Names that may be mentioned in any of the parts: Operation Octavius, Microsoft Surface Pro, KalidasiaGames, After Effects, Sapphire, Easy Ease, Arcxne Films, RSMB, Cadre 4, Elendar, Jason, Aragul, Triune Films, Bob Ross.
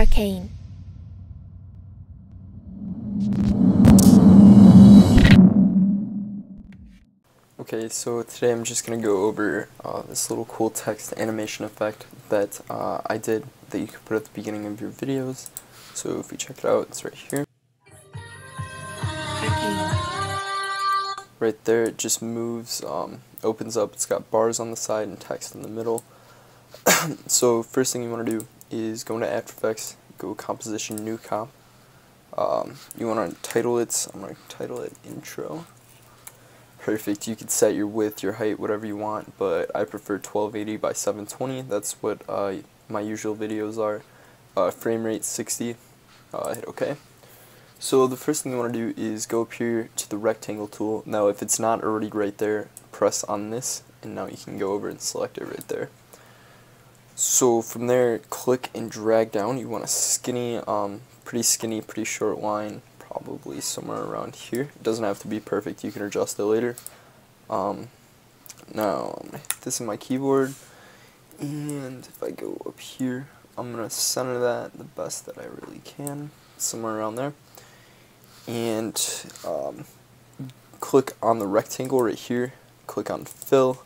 Arcxne. Okay, so today I'm just going to go over this little cool text animation effect that I did that you can put at the beginning of your videos. So if we check it out, it's right here. Right there, it just moves, opens up, it's got bars on the side and text in the middle. So first thing you want to do is go into After Effects, go Composition, New Comp. You want to title it, so I'm going to title it Intro. Perfect. You could set your width, your height, whatever you want, but I prefer 1280 by 720. That's what my usual videos are. Frame rate 60. Hit OK. So the first thing you want to do is go up here to the rectangle tool. Now if it's not already right there, press on this, and now you can go over and select it right there. So from there, click and drag down. You want a skinny, pretty short line. Probably somewhere around here. It doesn't have to be perfect, you can adjust it later. Now I'm gonna hit this in my keyboard, and if I go up here, I'm gonna center that the best that I really can, somewhere around there, and click on the rectangle right here, click on fill,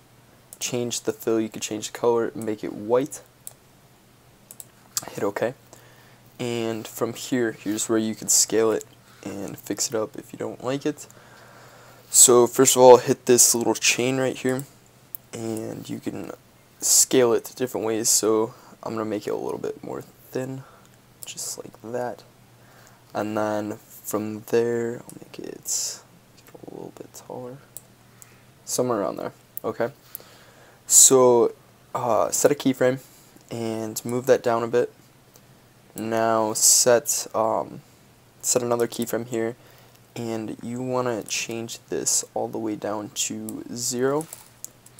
change the fill, you can change the color, make it white, hit OK, and from here, here's where you can scale it and fix it up if you don't like it. So first of all, hit this little chain right here, and you can scale it different ways. So I'm gonna make it a little bit more thin, just like that, and then from there I'll make it a little bit taller, somewhere around there. Okay, so set a keyframe and move that down a bit. Now set set another keyframe here, and you want to change this all the way down to 0.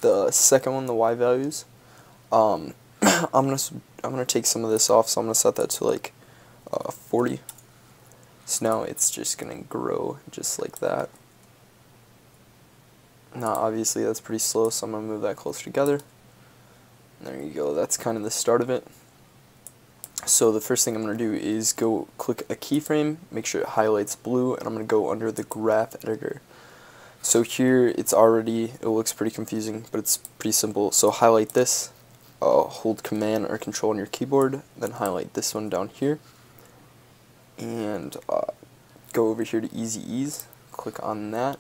The second one, the Y values. I'm gonna take some of this off, so I'm gonna set that to like 40. So now it's just gonna grow just like that. Now obviously that's pretty slow, so I'm gonna move that closer together. And there you go. That's kind of the start of it. So the first thing I'm going to do is go click a keyframe, make sure it highlights blue, and I'm going to go under the graph editor. So here it looks pretty confusing, but it's pretty simple. So highlight this, hold command or control on your keyboard, then highlight this one down here, and go over here to Easy Ease, click on that.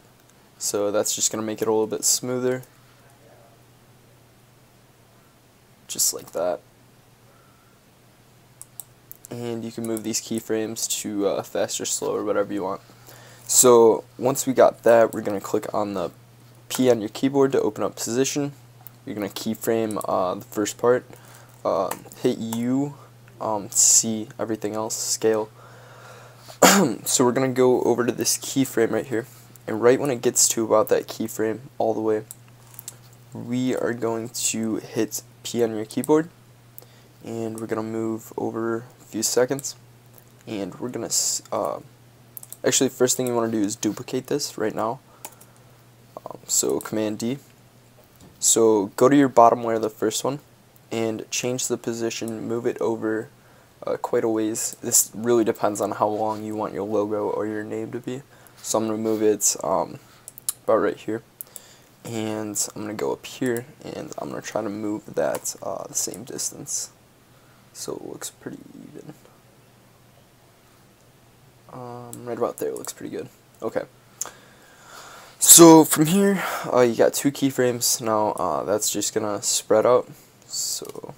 So that's just going to make it a little bit smoother, just like that. And you can move these keyframes to faster, slower, whatever you want. So once we got that, we're going to click on the P on your keyboard to open up position. You're going to keyframe the first part, hit U, C, everything else, scale. So we're going to go over to this keyframe right here, and right when it gets to about that keyframe all the way, we are going to hit P on your keyboard, and we're going to move over few seconds, and we're gonna actually first thing you want to do is duplicate this right now. So command D, so go to your bottom layer, the first one, and change the position, move it over quite a ways. This really depends on how long you want your logo or your name to be, so I'm gonna move it about right here, and I'm gonna go up here, and I'm gonna try to move that the same distance so it looks pretty even. Right about there, it looks pretty good. Okay, so from here you got two keyframes now. That's just gonna spread out, so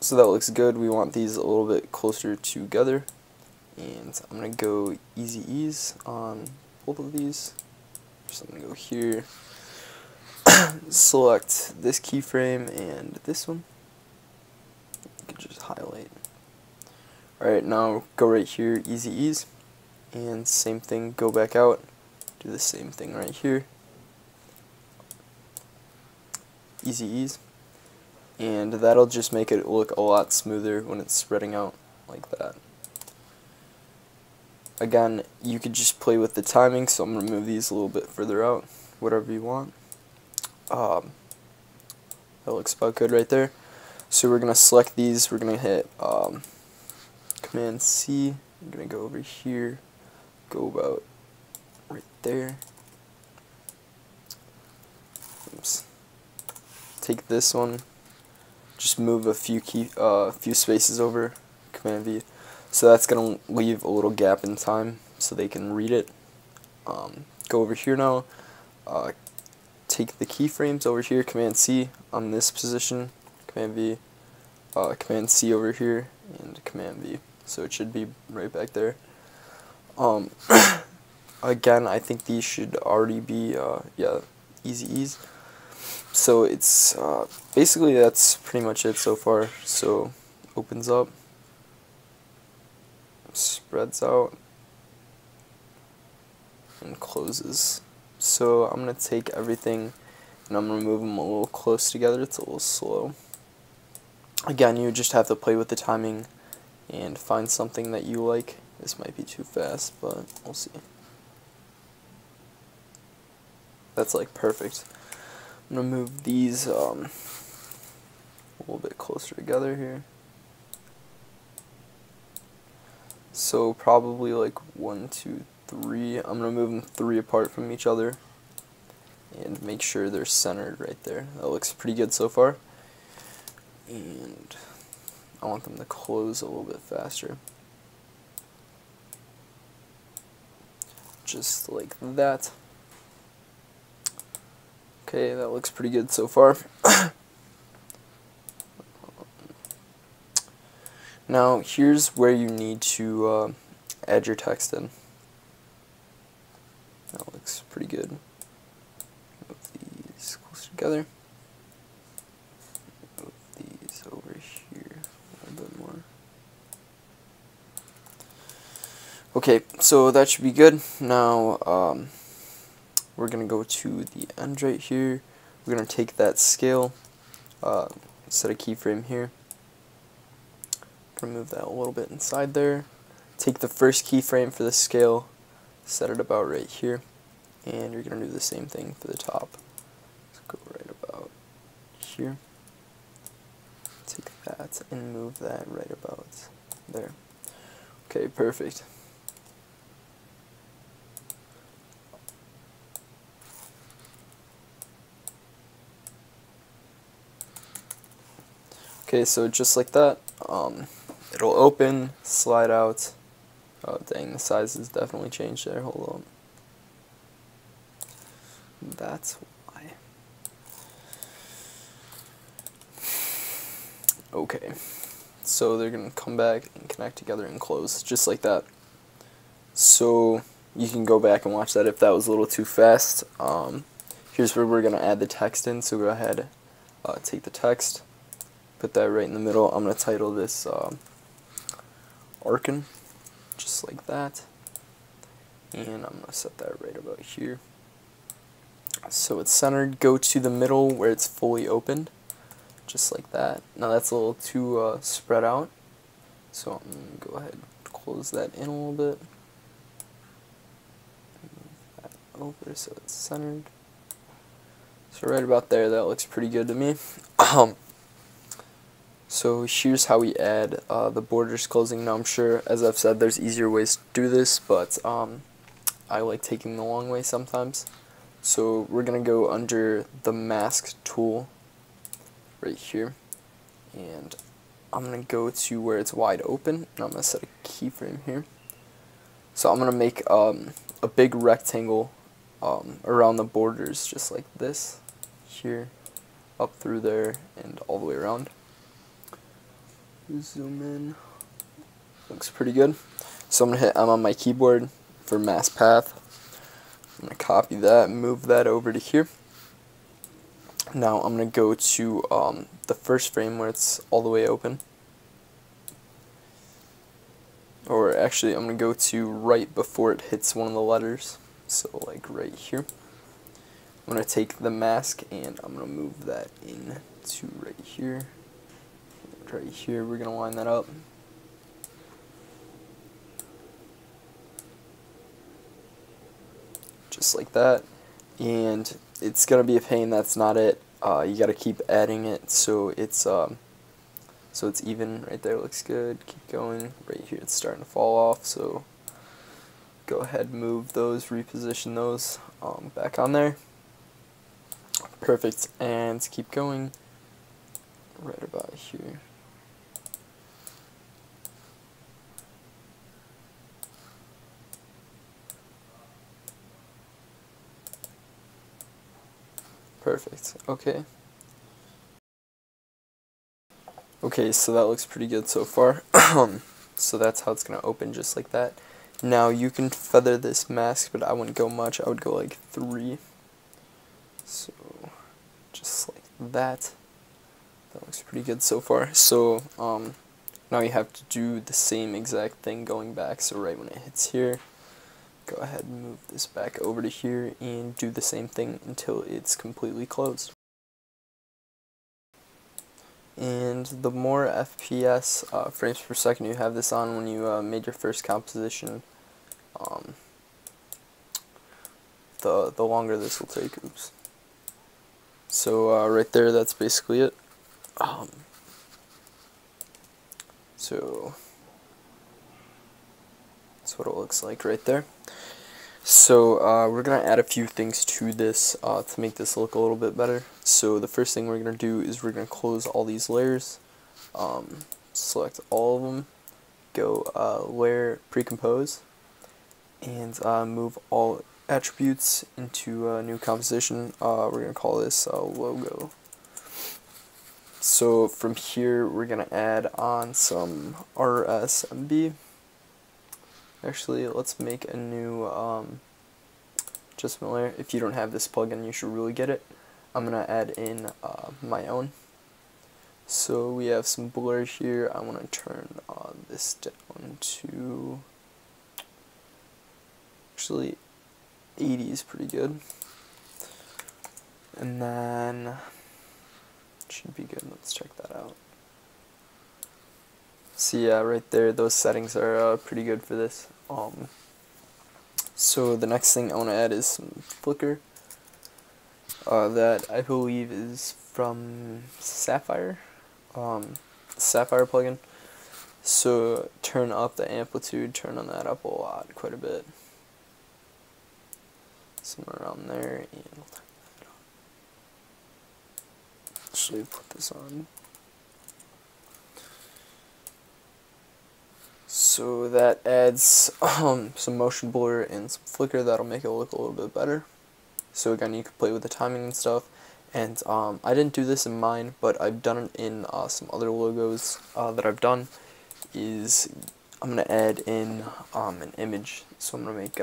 that looks good. We want these a little bit closer together, and I'm gonna go Easy Ease on both of these. So I'm gonna go here, select this keyframe and this one, you can just highlight. Alright, now go right here, Easy Ease, and same thing, go back out, do the same thing right here, Easy Ease, and that'll just make it look a lot smoother when it's spreading out like that. Again, you could just play with the timing, so I'm going to move these a little bit further out, whatever you want. That looks about good right there. So we're going to select these, we're going to hit Command C, I'm going to go over here, go about right there. Oops. Take this one, just move a few few spaces over, Command V. So that's going to leave a little gap in time so they can read it. Go over here now, take the keyframes over here, Command C on this position, Command V, Command C over here, and Command V. So it should be right back there. Again, I think these should already be, yeah, Easy Ease. So it's, basically that's pretty much it so far. So opens up, spreads out, and closes. So I'm going to take everything and I'm going to move them a little close together. It's a little slow. Again, you just have to play with the timing and find something that you like. This might be too fast, but we'll see. That's like perfect. I'm going to move these a little bit closer together here. So probably like 1, 2, 3. I'm going to move them 3 apart from each other and make sure they're centered right there. That looks pretty good so far. And I want them to close a little bit faster. Just like that. Okay, that looks pretty good so far. Now here's where you need to add your text in. That looks pretty good. Move these closer together. Move these over here a little bit more. Okay, so that should be good. Now we're going to go to the end right here. We're going to take that scale, set a keyframe here. Remove that a little bit inside there. Take the first keyframe for the scale, set it about right here, and you're going to do the same thing for the top. Let's go right about here. Take that and move that right about there. Okay, perfect. Okay, so just like that, it'll open, slide out. Oh dang, the size has definitely changed there, hold on. That's why. Okay, so they're going to come back and connect together and close, just like that. So you can go back and watch that if that was a little too fast. Here's where we're going to add the text in, so go ahead, take the text. Put that right in the middle. I'm going to title this Arcxne, just like that. And I'm going to set that right about here. So it's centered. Go to the middle where it's fully opened, just like that. Now that's a little too spread out. So I'm going to go ahead and close that in a little bit. Move that over so it's centered. So right about there, that looks pretty good to me. So here's how we add the borders closing. Now I'm sure, as I've said, there's easier ways to do this, but I like taking the long way sometimes. So we're going to go under the mask tool right here, and I'm going to go to where it's wide open, and I'm going to set a keyframe here. So I'm going to make a big rectangle around the borders, just like this, here, up through there, and all the way around. Zoom in. Looks pretty good. So I'm going to hit M on my keyboard for mask path. I'm going to copy that and move that over to here. Now I'm going to go to the first frame where it's all the way open. Or actually I'm going to go to right before it hits one of the letters. So like right here. I'm going to take the mask and I'm going to move that in to right here. Right here, we're going to line that up. Just like that. And it's going to be a pain, that's not it. You got to keep adding it so it's So it's even right there, looks good. Keep going. Right here it's starting to fall off, so go ahead, move those, reposition those back on there. Perfect, and keep going right about here. Perfect, okay. Okay, so that looks pretty good so far. So that's how it's gonna open, just like that. Now you can feather this mask, but I wouldn't go much, I would go like 3. So just like that. That looks pretty good so far. So now you have to do the same exact thing going back. So right when it hits here, go ahead and move this back over to here and do the same thing until it's completely closed. And the more FPS frames per second you have this on when you made your first composition, the longer this will take. Oops. So right there, that's basically it. So that's what it looks like right there. So we're gonna add a few things to this to make this look a little bit better. So the first thing we're gonna do is we're gonna close all these layers, select all of them, go layer pre-compose, and move all attributes into a new composition. We're gonna call this logo. So from here we're gonna add on some RSMB. Actually, let's make a new adjustment layer. If you don't have this plugin, you should really get it. I'm gonna add in my own. So we have some blur here. I want to turn this down to, actually 80 is pretty good, and then it should be good. Let's check that out. So yeah, right there, those settings are pretty good for this. So the next thing I want to add is some flicker. That I believe is from Sapphire, Sapphire plugin. So turn up the amplitude, turn on that up a lot, quite a bit. Somewhere around there, and we'll turn that on. Actually, put this on. So that adds some motion blur and some flicker. That'll make it look a little bit better. So again, you can play with the timing and stuff. And I didn't do this in mine, but I've done it in some other logos that I've done. Is I'm gonna add in an image. So I'm gonna make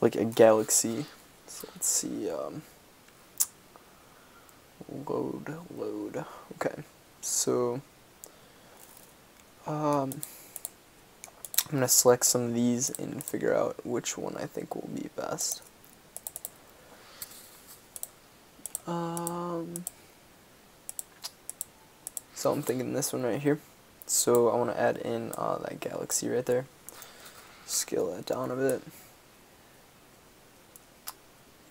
like a galaxy. So let's see. Load. Okay. So. I'm going to select some of these and figure out which one I think will be best. So I'm thinking this one right here. So I want to add in that galaxy right there. Scale that down a bit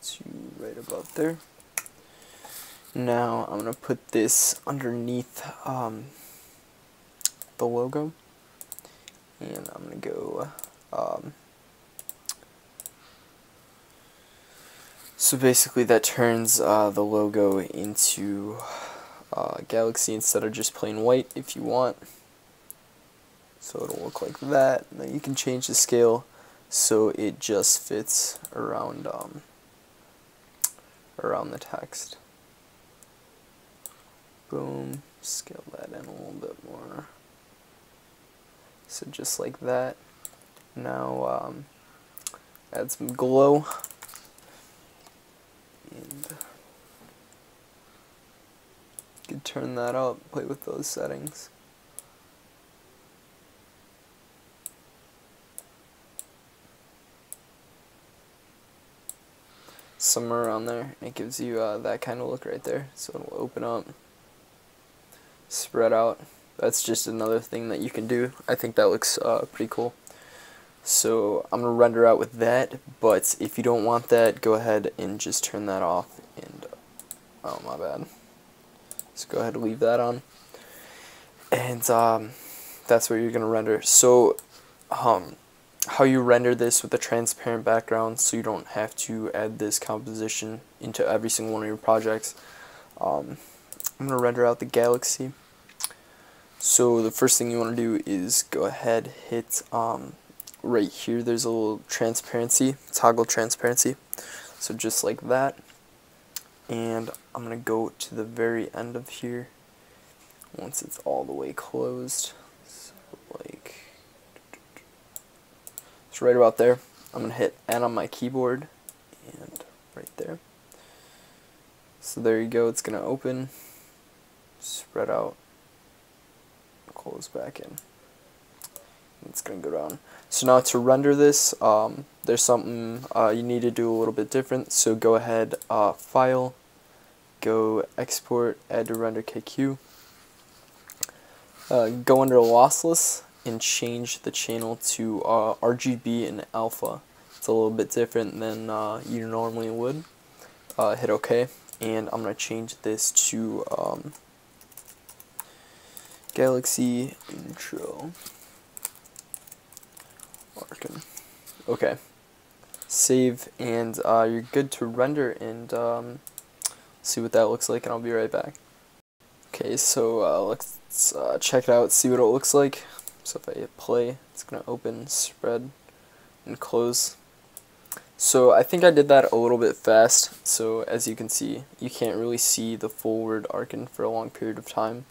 to right about there. Now I'm going to put this underneath the logo, and I'm gonna go so basically that turns the logo into galaxy instead of just plain white if you want, so it'll look like that. And then you can change the scale so it just fits around around the text. Boom, scale that in a little bit more. So just like that. Now add some glow. And you can turn that up, play with those settings. Somewhere around there, and it gives you that kind of look right there. So it'll open up, spread out. That's just another thing that you can do. I think that looks pretty cool. So I'm going to render out with that, but if you don't want that, go ahead and just turn that off. And oh, my bad. So go ahead and leave that on. and that's what you're gonna render. So how you render this with a transparent background, so you don't have to add this composition into every single one of your projects. I'm gonna render out the galaxy. So the first thing you want to do is go ahead, hit right here, there's a little transparency, toggle transparency, so just like that. And I'm gonna go to the very end of here once it's all the way closed, so like it's right about there. I'm gonna hit N on my keyboard and right there. So there you go, it's gonna open, spread out, close back in. It's gonna go down. So now to render this, there's something you need to do a little bit different. So go ahead, File, go Export, Add to Render KQ. Go under Lossless and change the channel to RGB and Alpha. It's a little bit different than you normally would. Hit OK, and I'm gonna change this to Galaxy Intro. Okay, save, and you're good to render, and see what that looks like, and I'll be right back. Okay, so let's check it out, see what it looks like. So if I hit play, it's gonna open, spread, and close. So I think I did that a little bit fast, so as you can see, you can't really see the full word Arcxne for a long period of time.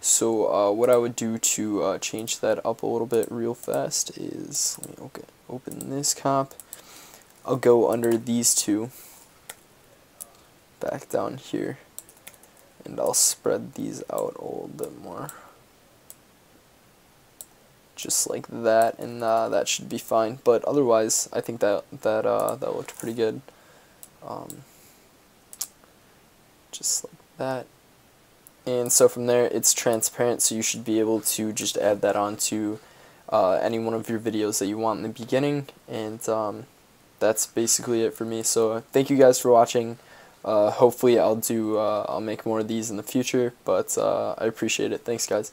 So what I would do to change that up a little bit real fast is, let me open this comp. I'll go under these two, back down here, and I'll spread these out a little bit more, just like that, and that should be fine. But otherwise, I think that looked pretty good, just like that. And so from there, it's transparent, so you should be able to just add that onto any one of your videos that you want in the beginning. And that's basically it for me. So thank you guys for watching. Hopefully I'll make more of these in the future, but I appreciate it. Thanks, guys.